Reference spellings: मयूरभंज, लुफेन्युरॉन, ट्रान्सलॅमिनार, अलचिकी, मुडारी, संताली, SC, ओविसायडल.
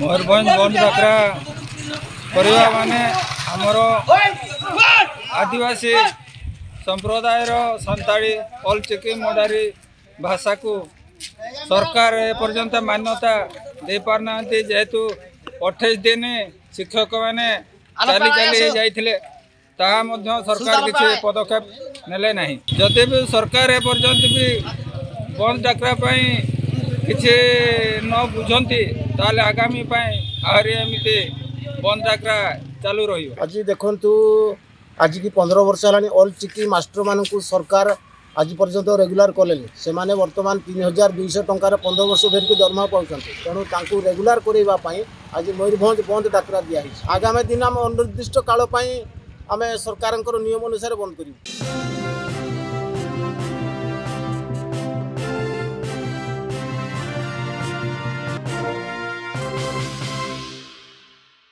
मयूरभंज one जात्रा करवा माने आमर आदिवासी संप्रदाय संताली अलचिकी मुडारी भाषा को सरकार एपर्यंत मान्यता दे पार ना जेहेतु 28 दिन शिक्षक मैंने चाली चाली जाइए ताहा सरकार किसी पदक्षेप नेले नहीं। जदि भी सरकार एपर्यंत भी बंद डाकरा किसी न बुझंती ताले आगामी आहरी एमती बंद डाकरा चालू रही। आज देखु आज की 15 वर्ष है अलचिकी मास्टर मानक सरकार आज पर्यंत रेगुलर कले से बर्तमान 3200 टकर 15 वर्ष धरिक दरमा पाँच तेणु तांकू रेगुलर करवाई आज मयूरभंज बंद डाकरा दिखाई आगामी दिन आम अनिर्दिष्ट काल आम सरकार नियम अनुसार बंद करूँ।